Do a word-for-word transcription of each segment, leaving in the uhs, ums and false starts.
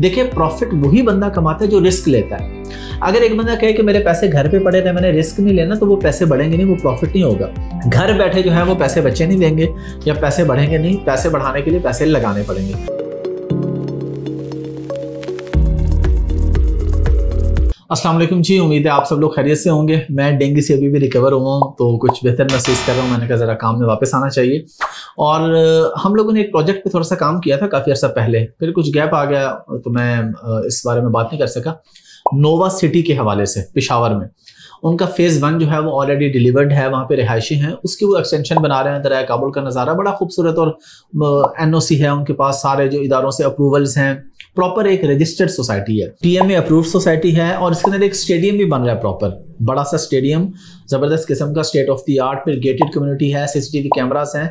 देखिए, प्रॉफिट वही बंदा कमाता है जो रिस्क लेता है। अगर एक बंदा कहे कि मेरे पैसे घर पे पड़े रहे, मैंने रिस्क नहीं लेना, तो वो पैसे बढ़ेंगे नहीं, वो प्रॉफिट नहीं होगा। घर बैठे जो है वो पैसे बच्चे नहीं देंगे या पैसे बढ़ेंगे नहीं। पैसे बढ़ाने के लिए पैसे लगाने पड़ेंगे। अस्सलाम वालेकुम जी, उम्मीद है आप सब लोग खैरियत से होंगे। मैं डेंगू से अभी भी रिकवर हुआ हूँ तो कुछ बेहतर महसूस कर रहा हूँ। मैंने कहा ज़रा काम में वापस आना चाहिए। और हम लोगों ने एक प्रोजेक्ट पे थोड़ा सा काम किया था काफ़ी अर्सा पहले, फिर कुछ गैप आ गया तो मैं इस बारे में बात नहीं कर सका। नोवा सिटी के हवाले से पेशावर में उनका फेज़ वन जो है वो ऑलरेडी डिलीवर्ड है, वहाँ पे रिहायशी हैं, उसकी वो एक्सटेंशन बना रहे हैं। दरिया काबुल का नज़ारा बड़ा खूबसूरत, और एन ओ सी है उनके पास, सारे जो इदारों से अप्रूवल्स हैं, प्रॉपर एक रजिस्टर्ड सोसाइटी है, पीएमए अप्रूव्ड सोसाइटी है। और इसके अंदर एक स्टेडियम भी बन रहा है, प्रॉपर बड़ा सा स्टेडियम, जबरदस्त किस्म का, स्टेट ऑफ द आर्ट। फिर गेटेड कम्युनिटी है, सीसीटीवी कैमरास हैं,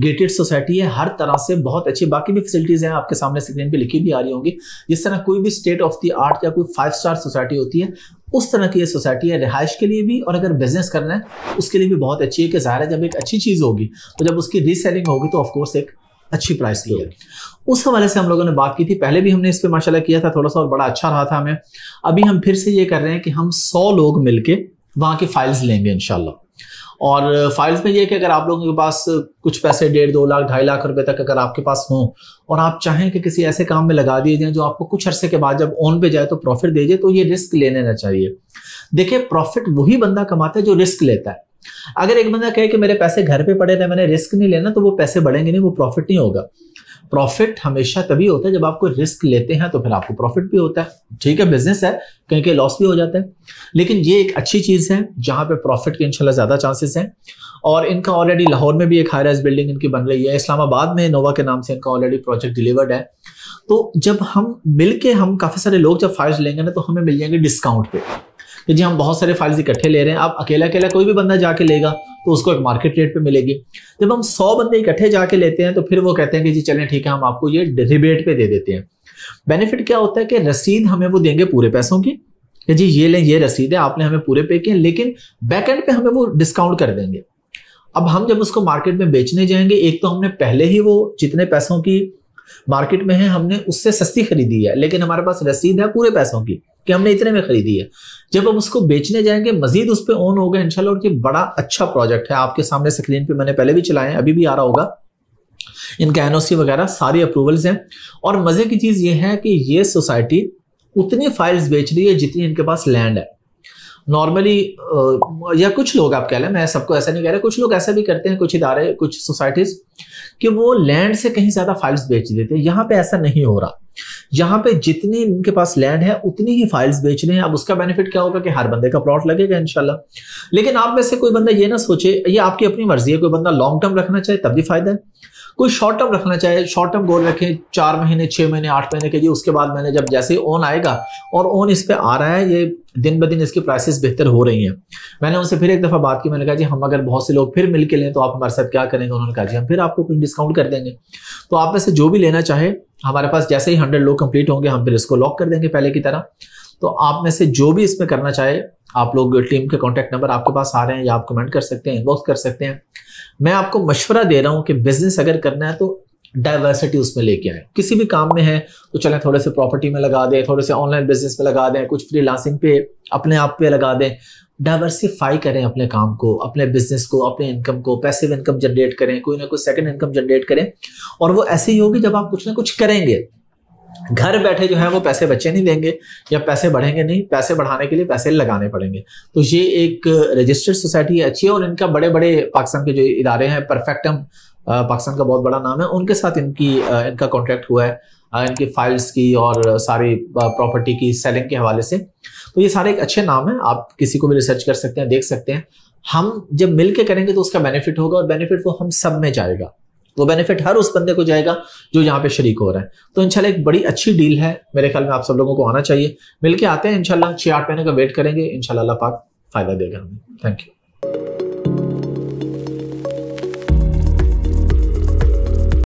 गेटेड सोसाइटी है, हर तरह से बहुत अच्छी। बाकी भी फैसिलिटीज़ हैं, आपके सामने स्क्रीन पे लिखी भी आ रही होंगी। जिस तरह कोई भी स्टेट ऑफ द आर्ट या कोई फाइव स्टार सोसाइटी होती है, उस तरह की ये सोसाइटी है, रिहाइश के लिए भी और अगर बिजनेस करना है उसके लिए भी बहुत अच्छी है। कि ज़ाहिर है जब एक अच्छी चीज़ होगी तो जब उसकी रीसेलिंग होगी तो ऑफकोर्स एक अच्छी प्राइस ली है। उस हवाले से हम लोगों ने बात की थी, पहले भी हमने इस पे माशाल्लाह किया था थोड़ा सा और बड़ा अच्छा रहा था हमें। अभी हम फिर से ये कर रहे हैं कि हम सौ लोग मिलके वहाँ की फाइल्स लेंगे इंशाल्लाह। और फाइल्स में ये कि अगर आप लोगों के पास कुछ पैसे डेढ़ दो लाख ढाई लाख रुपए तक अगर आपके पास हों और आप चाहें कि किसी ऐसे काम में लगा दिए जाएं जो आपको कुछ अरसे के बाद जब ऑन पे जाए तो प्रॉफिट दे जाए, तो ये रिस्क लेने ना चाहिए। देखिए, प्रॉफिट वही बंदा कमाता है जो रिस्क लेता है। अगर एक बंदा कहे कि मेरे पैसे घर पे पड़े रहे, मैंने रिस्क नहीं लेना, तो वो पैसे बढ़ेंगे नहीं, वो प्रॉफिट नहीं होगा। प्रॉफिट हमेशा तभी होता है जब आपको रिस्क लेते हैं, तो फिर आपको प्रॉफिट भी होता है। ठीक है, बिजनेस है, कहीं कहीं लॉस भी हो जाता है, लेकिन ये एक अच्छी चीज़ है जहाँ पे प्रॉफिट के इंशाल्लाह ज़्यादा चांसेस हैं। और इनका ऑलरेडी लाहौर में भी एक हाई राइज बिल्डिंग इनकी बन रही है, इस्लामाबाद में इनोवा के नाम से इनका ऑलरेडी प्रोजेक्ट डिलीवर्ड है। तो जब हम मिल के हम काफ़ी सारे लोग जब फाइल्स लेंगे ना तो हमें मिल जाएंगे डिस्काउंट पे कि जी हम बहुत सारे फाइल्स इकट्ठे ले रहे हैं। आप अकेला अकेला कोई भी बंदा जाके लेगा तो उसको एक मार्केट रेट पे मिलेगी। जब हम सौ बंदे इकट्ठे जाके लेते हैं तो फिर वो कहते हैं कि जी चलें ठीक है, हम आपको ये रिबेट पे दे देते हैं। बेनिफिट क्या होता है कि रसीद हमें वो देंगे पूरे पैसों की कि जी ये लें, ये रसीद है, आपने हमें पूरे पे किए, लेकिन बैक एंड पे हमें वो डिस्काउंट कर देंगे। अब हम जब उसको मार्केट में बेचने जाएंगे, एक तो हमने पहले ही वो जितने पैसों की मार्केट में है हमने उससे सस्ती खरीदी है, लेकिन हमारे पास रसीद है पूरे पैसों की कि हमने इतने में खरीदी है। जब हम उसको बेचने जाएंगे मजीद उस पर ऑन होगा इंशाल्लाह। और ये बड़ा अच्छा प्रोजेक्ट है, आपके सामने स्क्रीन पे मैंने पहले भी चलाए हैं, अभी भी आ रहा होगा। इनका एनओसी वगैरह सारी अप्रूवल्स हैं। और मजे की चीज़ ये है कि ये सोसाइटी उतनी फाइल्स बेच रही है जितनी इनके पास लैंड है। नॉर्मली या कुछ लोग, आप कह लें, मैं सबको ऐसा नहीं कह रहा, कुछ लोग ऐसा भी करते हैं, कुछ इदारे कुछ सोसाइटीज, कि वो लैंड से कहीं ज़्यादा फाइल्स बेच देते हैं। यहाँ पे ऐसा नहीं हो रहा। यहाँ पे जितनी इनके पास लैंड है उतनी ही फाइल्स बेच रहे हैं। अब उसका बेनिफिट क्या होगा कि हर बंदे का प्लॉट लगेगा इंशाल्लाह। लेकिन आप में से कोई बंदा ये ना सोचे, ये आपकी अपनी मर्जी है। कोई बंदा लॉन्ग टर्म रखना चाहे तब भी फायदा है, कोई शॉर्ट टर्म रखना चाहे, शॉर्ट टर्म गोल रखें चार महीने छः महीने आठ महीने के लिए, उसके बाद मैंने जब जैसे ऑन आएगा, और ऑन इस पे आ रहा है, ये दिन ब दिन इसकी प्राइसेस बेहतर हो रही हैं। मैंने उनसे फिर एक दफ़ा बात की, मैंने कहा जी हम अगर बहुत से लोग फिर मिल के लें तो आप हमारे साथ क्या करेंगे? उन्होंने कहा जी हम फिर आपको कुछ डिस्काउंट कर देंगे। तो आप में से जो भी लेना चाहे, हमारे पास जैसे ही हंड्रेड लोग कंप्लीट होंगे हम फिर इसको लॉक कर देंगे पहले की तरह। तो आप में से जो भी इसमें करना चाहे, आप लोग टीम के कॉन्टैक्ट नंबर आपके पास आ रहे हैं, या आप कमेंट कर सकते हैं, इनबॉक्स कर सकते हैं। मैं आपको मशवरा दे रहा हूँ कि बिजनेस अगर करना है तो डाइवर्सिटी उसमें लेके आए। किसी भी काम में है तो चलें थोड़े से प्रॉपर्टी में लगा दें, थोड़े से ऑनलाइन बिजनेस में लगा दें, कुछ फ्रीलांसिंग पे अपने आप पे लगा दें। डाइवर्सिफाई करें अपने काम को, अपने बिजनेस को, अपने इनकम को, पैसिव इनकम जनरेट करें, कोई ना कोई सेकेंड इनकम जनरेट करें। और वो ऐसे ही होगी जब आप कुछ ना कुछ करेंगे। घर बैठे जो है वो पैसे बच्चे नहीं देंगे या पैसे बढ़ेंगे नहीं, पैसे बढ़ाने के लिए पैसे लगाने पड़ेंगे। तो ये एक रजिस्टर्ड सोसाइटी है, अच्छी है। और इनका बड़े बड़े पाकिस्तान के जो इदारे हैं, परफेक्टम पाकिस्तान का बहुत बड़ा नाम है, उनके साथ इनकी इनका कॉन्ट्रैक्ट हुआ है, इनकी फाइल्स की और सारी प्रॉपर्टी की सेलिंग के हवाले से। तो ये सारे एक अच्छे नाम है, आप किसी को भी रिसर्च कर सकते हैं, देख सकते हैं। हम जब मिल के करेंगे तो उसका बेनिफिट होगा, और बेनिफिट वो हम सब में जाएगा। वो बेनिफिट हर उस बंदे को जाएगा जो यहाँ पे शरीक हो रहा है। तो इंशाल्लाह एक बड़ी अच्छी डील है, मेरे ख्याल में आप सब लोगों को आना चाहिए। मिलके आते हैं इंशाल्लाह, छः आठ महीने का वेट करेंगे, इंशाल्लाह अल्लाह पाक फायदा देगा हमें। Thank you.